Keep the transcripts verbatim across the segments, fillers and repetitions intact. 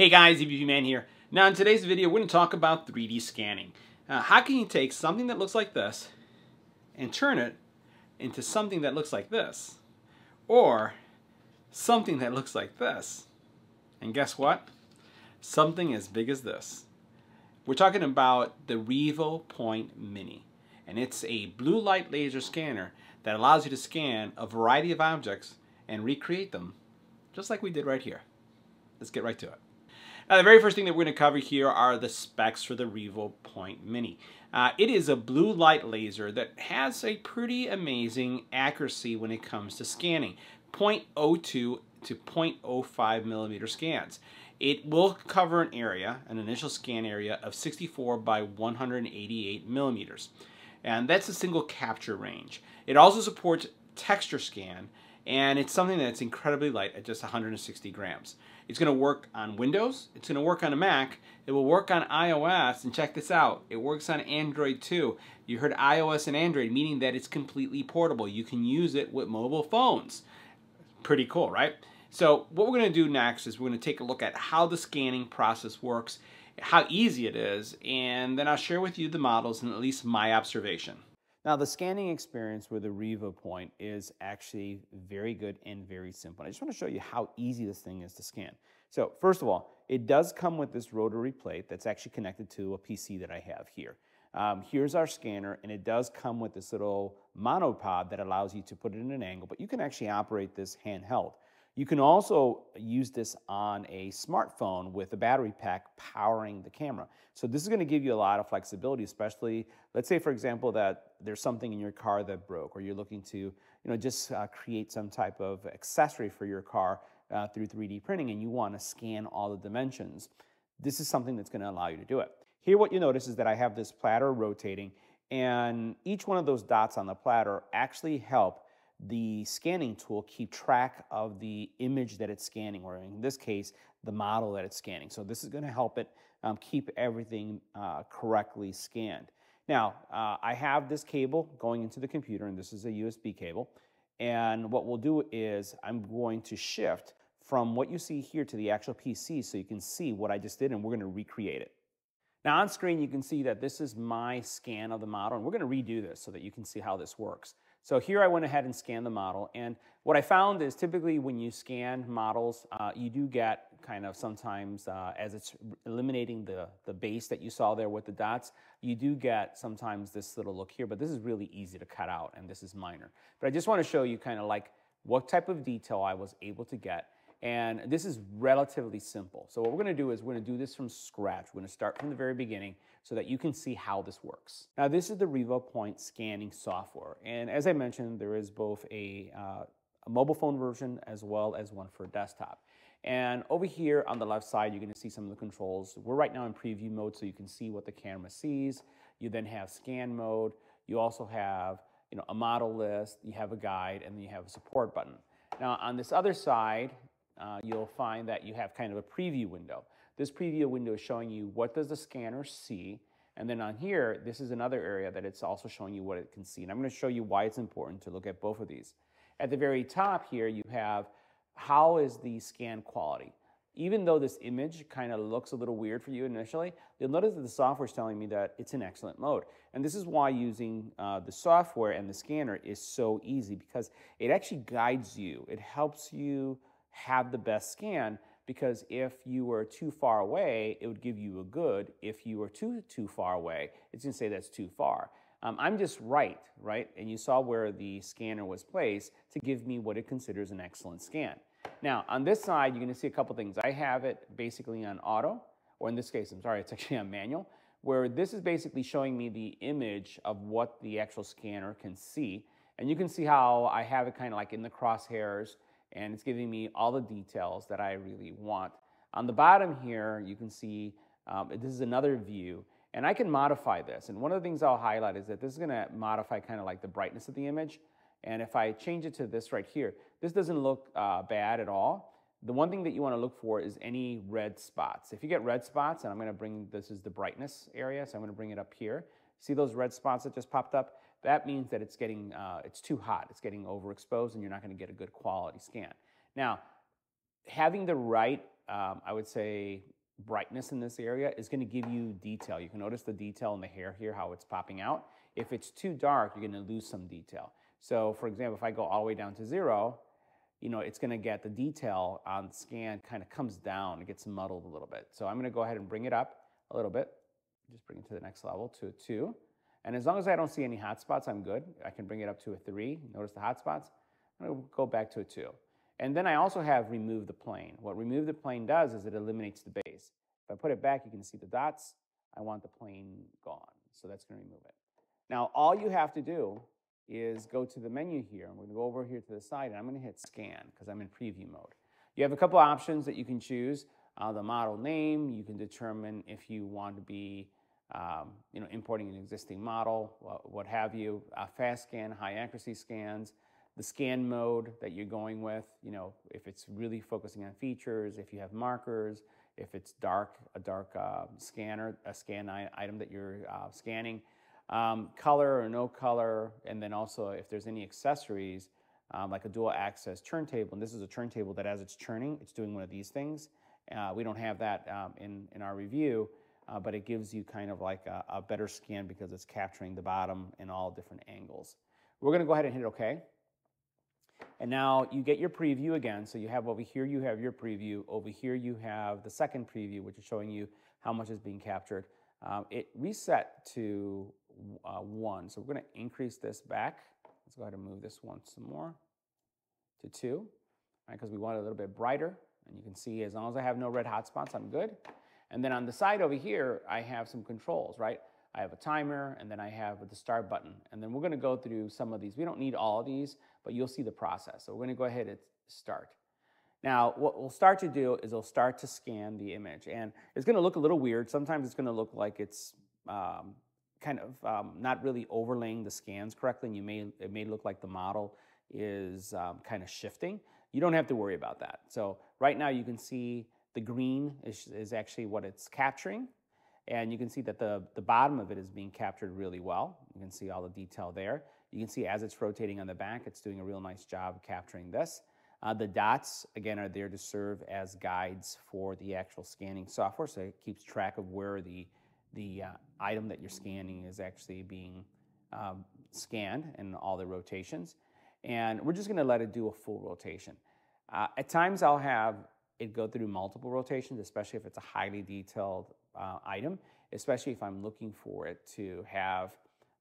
Hey guys, EBPMAN here. Now in today's video, we're going to talk about three D scanning. Uh, how can you take something that looks like this and turn it into something that looks like this? Or something that looks like this. And guess what? Something as big as this. We're talking about the Revopoint Mini. And it's a blue light laser scanner that allows you to scan a variety of objects and recreate them just like we did right here. Let's get right to it. Now, the very first thing that we're going to cover here are the specs for the Revopoint Mini. Uh, it is a blue light laser that has a pretty amazing accuracy when it comes to scanning, zero point zero two to zero point zero five millimeter scans. It will cover an area, an initial scan area of sixty-four by one hundred eighty-eight millimeters, and that's a single capture range. It also supports texture scan, and it's something that's incredibly light at just one hundred sixty grams. It's going to work on Windows, it's going to work on a Mac, it will work on iOS, and check this out, it works on Android too. You heard iOS and Android, meaning that it's completely portable. You can use it with mobile phones. Pretty cool, right? So what we're going to do next is we're going to take a look at how the scanning process works, how easy it is, and then I'll share with you the models and at least my observation. Now, the scanning experience with the Revopoint is actually very good and very simple. I just want to show you how easy this thing is to scan. So first of all, it does come with this rotary plate that's actually connected to a P C that I have here. Um, here's our scanner, and it does come with this little monopod that allows you to put it in an angle, but you can actually operate this handheld. You can also use this on a smartphone with a battery pack powering the camera. So this is going to give you a lot of flexibility, especially, let's say, for example, that there's something in your car that broke, or you're looking to, you know, just uh, create some type of accessory for your car uh, through three D printing, and you want to scan all the dimensions. This is something that's going to allow you to do it. Here, what you notice is that I have this platter rotating, and each one of those dots on the platter actually help the scanning tool keep track of the image that it's scanning, or in this case, the model that it's scanning. So this is going to help it um, keep everything uh, correctly scanned. Now, uh, I have this cable going into the computer, and this is a U S B cable. And what we'll do is I'm going to shift from what you see here to the actual P C so you can see what I just did, and we're going to recreate it. Now, on screen, you can see that this is my scan of the model, and we're going to redo this so that you can see how this works. So here I went ahead and scanned the model, and what I found is typically when you scan models, uh, you do get kind of sometimes, uh, as it's eliminating the, the base that you saw there with the dots, you do get sometimes this little look here, but this is really easy to cut out, and this is minor. But I just want to show you kind of like what type of detail I was able to get, and this is relatively simple. So what we're going to do is we're going to do this from scratch. We're going to start from the very beginning so that you can see how this works. Now, this is the Revopoint scanning software, and as I mentioned, there is both a, uh, a mobile phone version as well as one for desktop. And over here on the left side, you're going to see some of the controls. We're right now in preview mode, so you can see what the camera sees. You then have scan mode. You also have, you know, a model list. You have a guide, and then you have a support button. Now, on this other side, Uh, you'll find that you have kind of a preview window. This preview window is showing you what does the scanner see, and then on here, this is another area that it's also showing you what it can see. And I'm going to show you why it's important to look at both of these. At the very top here, you have how is the scan quality. Even though this image kind of looks a little weird for you initially, you'll notice that the software is telling me that it's in excellent mode. And this is why using uh, the software and the scanner is so easy, because it actually guides you. It helps you have the best scan, because if you were too far away, it would give you a good. If you were too too far away, it's going to say that's too far. Um, I'm just right, right? And you saw where the scanner was placed to give me what it considers an excellent scan. Now, on this side, you're going to see a couple things. I have it basically on auto, or in this case, I'm sorry, it's actually on manual, where this is basically showing me the image of what the actual scanner can see. And you can see how I have it kind of like in the crosshairs, and it's giving me all the details that I really want. On the bottom here, you can see um, this is another view, and I can modify this. And one of the things I'll highlight is that this is going to modify kind of like the brightness of the image. And if I change it to this right here, this doesn't look uh, bad at all. The one thing that you want to look for is any red spots. If you get red spots, and I'm going to bring, this is the brightness area, so I'm going to bring it up here. See those red spots that just popped up? That means that it's getting, uh, it's too hot, it's getting overexposed, and you're not going to get a good quality scan. Now, having the right um, I would say brightness in this area is going to give you detail. You can notice the detail in the hair here, how it's popping out. If it's too dark, you're going to lose some detail. So for example, if I go all the way down to zero, you know, it's going to get the detail on the scan kind of comes down. It gets muddled a little bit. So I'm going to go ahead and bring it up a little bit. Just bring it to the next level, to two. And as long as I don't see any hot spots, I'm good. I can bring it up to a three. Notice the hot spots. I'm going to go back to a two. And then I also have remove the plane. What remove the plane does is it eliminates the base. If I put it back, you can see the dots. I want the plane gone. So that's going to remove it. Now, all you have to do is go to the menu here. I'm going to go over here to the side, and I'm going to hit scan because I'm in preview mode. You have a couple options that you can choose. Uh, the model name, you can determine if you want to be um, you know, importing an existing model, what have you. Uh, fast scan, high accuracy scans, the scan mode that you're going with, you know, if it's really focusing on features, if you have markers, if it's dark, a dark uh, scanner, a scan item that you're uh, scanning. Um, color or no color, and then also if there's any accessories, um, like a dual access turntable, and this is a turntable that as it's churning, it's doing one of these things. Uh, we don't have that um, in, in our review, uh, but it gives you kind of like a, a better scan because it's capturing the bottom in all different angles. We're going to go ahead and hit OK. And now you get your preview again, so you have over here you have your preview, over here you have the second preview, which is showing you how much is being captured. Um, it reset to uh, one, so we're going to increase this back. Let's go ahead and move this one some more to two, because right, we want it a little bit brighter. And you can see as long as I have no red hotspots, I'm good. And then on the side over here, I have some controls, right? I have a timer, and then I have the start button. And then we're going to go through some of these. We don't need all of these, but you'll see the process. So we're going to go ahead and start. Now, what we'll start to do is we'll start to scan the image. And it's going to look a little weird. Sometimes it's going to look like it's um, kind of um, not really overlaying the scans correctly. And you may, it may look like the model is um, kind of shifting. You don't have to worry about that. So right now you can see the green is, is actually what it's capturing. And you can see that the, the bottom of it is being captured really well. You can see all the detail there. You can see as it's rotating on the back, it's doing a real nice job capturing this. Uh, the dots, again, are there to serve as guides for the actual scanning software, so it keeps track of where the, the uh, item that you're scanning is actually being um, scanned and all the rotations. And we're just going to let it do a full rotation. Uh, at times, I'll have it go through multiple rotations, especially if it's a highly detailed uh, item, especially if I'm looking for it to have,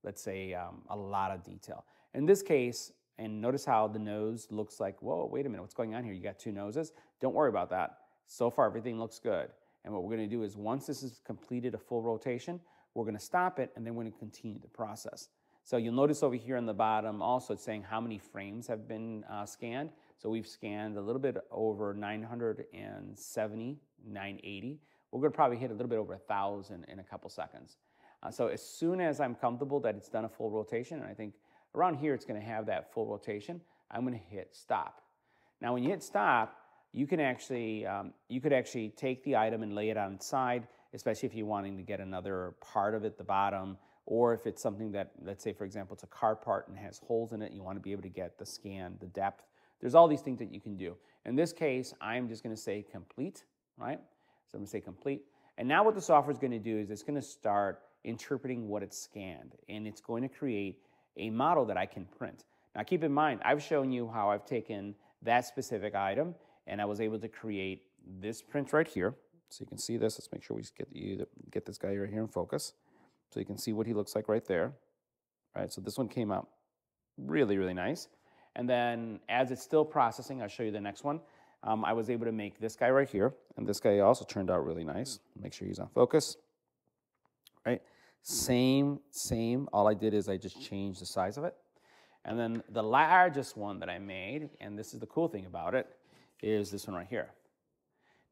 let's say, um, a lot of detail. In this case, and notice how the nose looks like, whoa, wait a minute, what's going on here? You got two noses? Don't worry about that. So far, everything looks good. And what we're going to do is once this is completed a full rotation, we're going to stop it, and then we're going to continue the process. So you'll notice over here on the bottom also it's saying how many frames have been uh, scanned. So we've scanned a little bit over nine hundred seventy, nine eighty. We're going to probably hit a little bit over one thousand in a couple seconds. Uh, so as soon as I'm comfortable that it's done a full rotation, and I think around here, it's going to have that full rotation. I'm going to hit stop. Now, when you hit stop, you can actually um, you could actually take the item and lay it on its side, especially if you're wanting to get another part of it, the bottom, or if it's something that, let's say, for example, it's a car part and has holes in it, and you want to be able to get the scan, the depth. There's all these things that you can do. In this case, I'm just going to say complete, right? So I'm going to say complete. And now what the software is going to do is it's going to start interpreting what it's scanned, and it's going to create a model that I can print. Now keep in mind, I've shown you how I've taken that specific item and I was able to create this print right here. So you can see this. Let's make sure we get, you, get this guy right here in focus. So you can see what he looks like right there. All right, so this one came out really, really nice. And then as it's still processing, I'll show you the next one. Um, I was able to make this guy right here, and this guy also turned out really nice. Make sure he's on focus, all right? Same, same. All I did is I just changed the size of it. And then the largest one that I made, and this is the cool thing about it, is this one right here.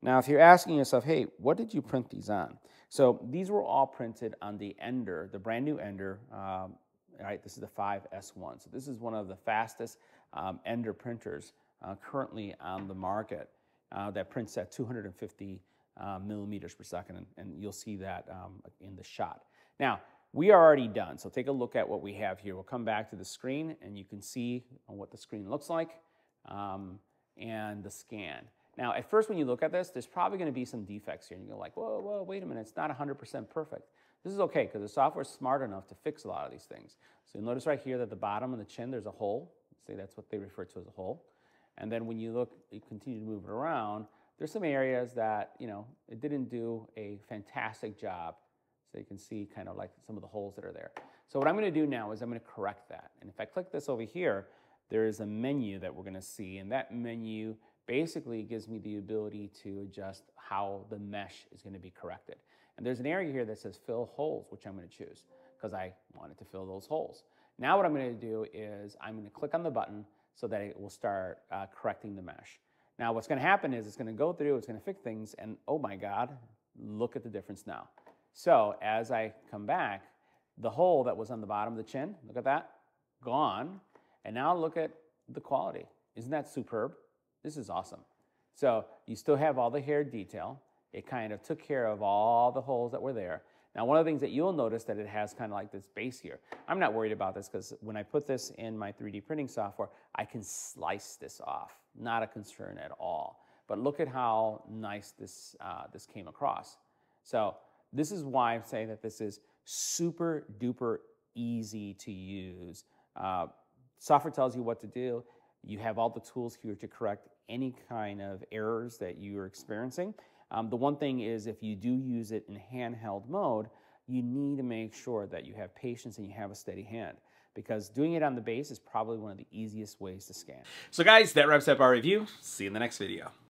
Now, if you're asking yourself, hey, what did you print these on? So these were all printed on the Ender, the brand new Ender. Um, right, this is the five S one. So this is one of the fastest um, Ender printers uh, currently on the market uh, that prints at two hundred fifty uh, millimeters per second, and, and you'll see that um, in the shot. Now, we are already done, so take a look at what we have here. We'll come back to the screen, and you can see what the screen looks like um, and the scan. Now, at first when you look at this, there's probably going to be some defects here. And you're going to like, whoa, whoa, wait a minute, it's not one hundred percent perfect. This is okay because the software is smart enough to fix a lot of these things. So you'll notice right here that the bottom of the chin, there's a hole. Say that's what they refer to as a hole. And then when you look, you continue to move it around, there's some areas that, you know, it didn't do a fantastic job. So you can see kind of like some of the holes that are there. So what I'm going to do now is I'm going to correct that. And if I click this over here, there is a menu that we're going to see. And that menu basically gives me the ability to adjust how the mesh is going to be corrected. And there's an area here that says fill holes, which I'm going to choose because I wanted to fill those holes. Now what I'm going to do is I'm going to click on the button so that it will start uh, correcting the mesh. Now what's going to happen is it's going to go through, it's going to fix things, and oh my God, look at the difference now. So as I come back, the hole that was on the bottom of the chin, look at that, gone. And now look at the quality. Isn't that superb? This is awesome. So you still have all the hair detail. It kind of took care of all the holes that were there. Now, one of the things that you'll notice that it has kind of like this base here. I'm not worried about this because when I put this in my three D printing software, I can slice this off. Not a concern at all. But look at how nice this, uh, this came across. So this is why I'm saying that this is super duper easy to use. Uh, software tells you what to do. You have all the tools here to correct any kind of errors that you are experiencing. Um, the one thing is if you do use it in handheld mode, you need to make sure that you have patience and you have a steady hand, because doing it on the base is probably one of the easiest ways to scan. So guys, that wraps up our review. See you in the next video.